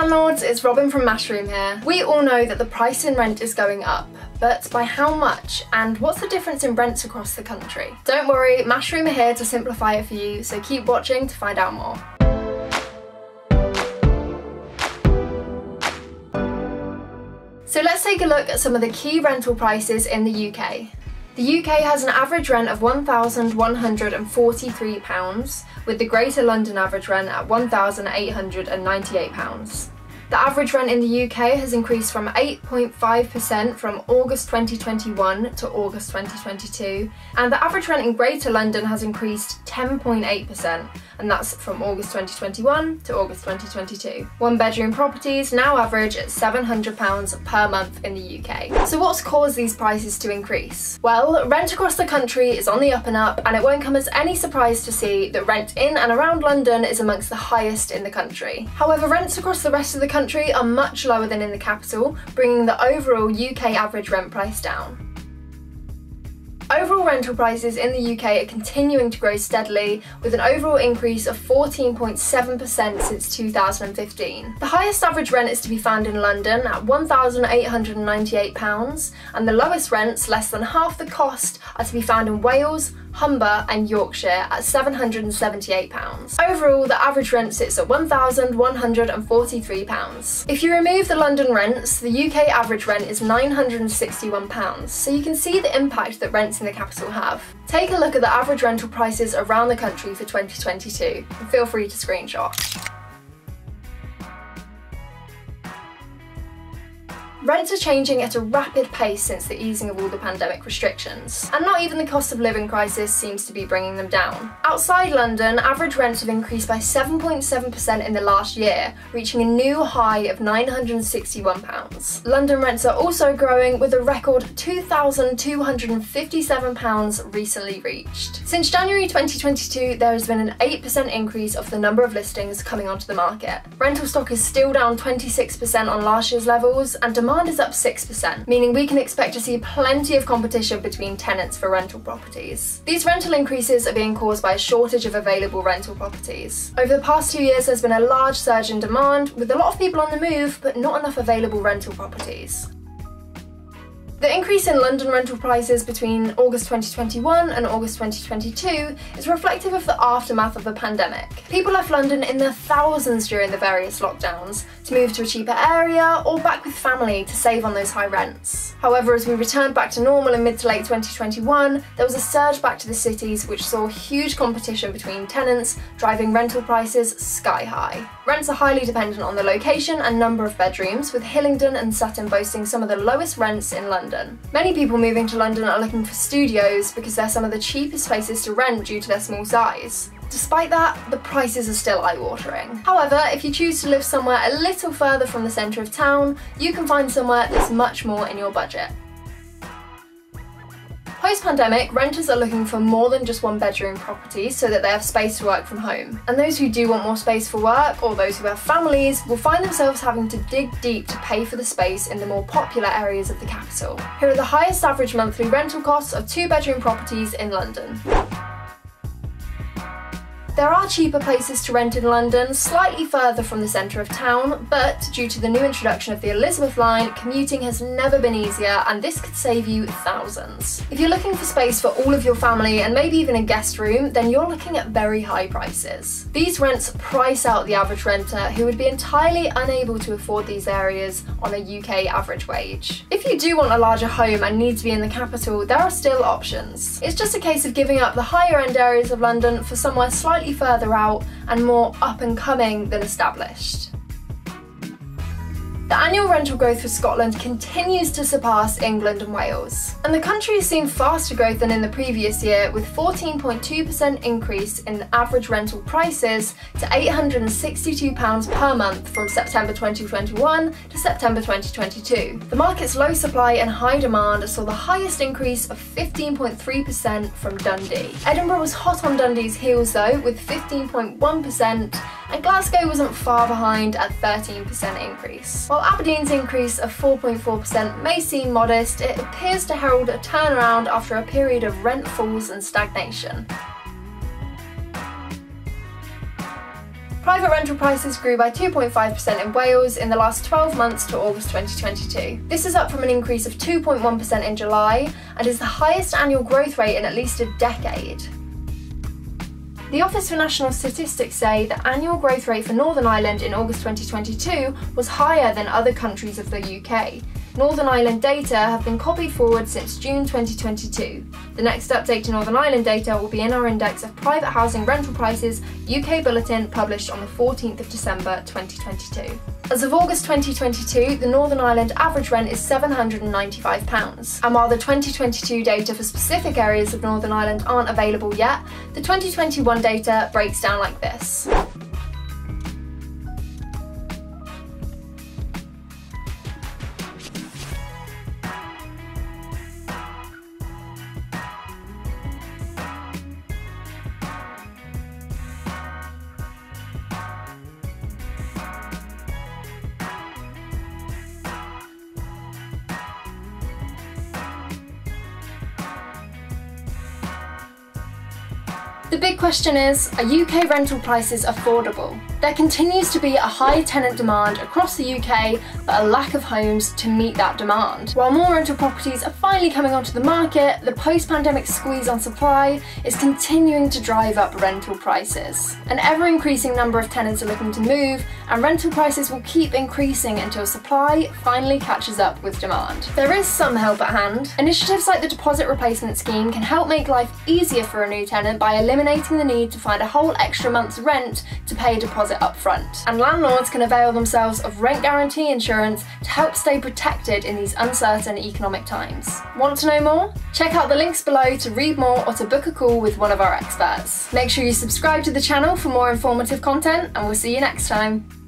landlords, it's Robin from Mashroom here. We all know that the price in rent is going up, but by how much, and what's the difference in rents across the country? Don't worry, Mashroom are here to simplify it for you, so keep watching to find out more. So let's take a look at some of the key rental prices in the UK. The UK has an average rent of £1,143, with the Greater London average rent at £1,898. The average rent in the UK has increased from 8.5% from August 2021 to August 2022, and the average rent in Greater London has increased 10.8%, and that's from August 2021 to August 2022. One-bedroom properties now average at £700 per month in the UK. So what's caused these prices to increase? Well, rent across the country is on the up and up, and it won't come as any surprise to see that rent in and around London is amongst the highest in the country. However, rents across the rest of the country are much lower than in the capital, bringing the overall UK average rent price down. Overall rental prices in the UK are continuing to grow steadily, with an overall increase of 14.7% since 2015. The highest average rent is to be found in London at £1,898, and the lowest rents, less than half the cost, are to be found in Wales, Humber and Yorkshire at £778. Overall, the average rent sits at £1,143. If you remove the London rents, the UK average rent is £961, so you can see the impact that rents in the capital have. Take a look at the average rental prices around the country for 2022 and feel free to screenshot. Rents are changing at a rapid pace since the easing of all the pandemic restrictions, and not even the cost of living crisis seems to be bringing them down. Outside London, average rents have increased by 7.7% in the last year, reaching a new high of £961. London rents are also growing, with a record £2,257 recently reached. Since January 2022, there has been an 8% increase of the number of listings coming onto the market. Rental stock is still down 26% on last year's levels, and demand is up 6%, meaning we can expect to see plenty of competition between tenants for rental properties. These rental increases are being caused by a shortage of available rental properties. Over the past 2 years, there's been a large surge in demand, with a lot of people on the move, but not enough available rental properties. The increase in London rental prices between August 2021 and August 2022 is reflective of the aftermath of the pandemic. People left London in their thousands during the various lockdowns to move to a cheaper area or back with family to save on those high rents. However, as we returned back to normal in mid to late 2021, there was a surge back to the cities, which saw huge competition between tenants, driving rental prices sky high. Rents are highly dependent on the location and number of bedrooms, with Hillingdon and Sutton boasting some of the lowest rents in London. Many people moving to London are looking for studios because they're some of the cheapest places to rent due to their small size. Despite that, the prices are still eye-watering. However, if you choose to live somewhere a little further from the centre of town, you can find somewhere that's much more in your budget. Post-pandemic, renters are looking for more than just one-bedroom properties so that they have space to work from home. And those who do want more space for work, or those who have families, will find themselves having to dig deep to pay for the space in the more popular areas of the capital. Here are the highest average monthly rental costs of two-bedroom properties in London. There are cheaper places to rent in London, slightly further from the centre of town, but due to the new introduction of the Elizabeth line, commuting has never been easier, and this could save you thousands. If you're looking for space for all of your family and maybe even a guest room, then you're looking at very high prices. These rents price out the average renter, who would be entirely unable to afford these areas on a UK average wage. If you do want a larger home and need to be in the capital, there are still options. It's just a case of giving up the higher end areas of London for somewhere slightly further out and more up and coming than established. The annual rental growth for Scotland continues to surpass England and Wales, and the country has seen faster growth than in the previous year, with 14.2% increase in average rental prices to £862 per month from September 2021 to September 2022. The market's low supply and high demand saw the highest increase of 15.3% from Dundee. Edinburgh was hot on Dundee's heels though, with 15.1%, and Glasgow wasn't far behind at 13% increase. While Aberdeen's increase of 4.4% may seem modest, it appears to herald a turnaround after a period of rent falls and stagnation. Private rental prices grew by 2.5% in Wales in the last 12 months to August 2022. This is up from an increase of 2.1% in July and is the highest annual growth rate in at least a decade. The Office for National Statistics say the annual growth rate for Northern Ireland in August 2022 was higher than other countries of the UK. Northern Ireland data have been copied forward since June 2022. The next update to Northern Ireland data will be in our Index of Private Housing Rental Prices UK Bulletin published on the 14th of December 2022. As of August 2022, the Northern Ireland average rent is £795. And while the 2022 data for specific areas of Northern Ireland aren't available yet, the 2021 data breaks down like this. The big question is, are UK rental prices affordable? There continues to be a high tenant demand across the UK, but a lack of homes to meet that demand. While more rental properties are finally coming onto the market, the post-pandemic squeeze on supply is continuing to drive up rental prices. An ever-increasing number of tenants are looking to move, and rental prices will keep increasing until supply finally catches up with demand. There is some help at hand. Initiatives like the Deposit Replacement Scheme can help make life easier for a new tenant by eliminating the need to find a whole extra month's rent to pay a deposit up front. And landlords can avail themselves of rent guarantee insurance to help stay protected in these uncertain economic times. Want to know more? Check out the links below to read more or to book a call with one of our experts. Make sure you subscribe to the channel for more informative content, and we'll see you next time.